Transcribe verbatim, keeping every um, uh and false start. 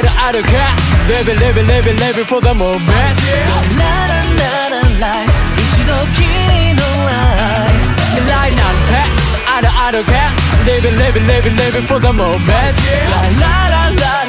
I don't, I don't care. Living, living, living, living for the moment. La la la la la, it's no key no life. You lie not that. I don't, I don't care. Living, living, living, living for the moment. La la la la.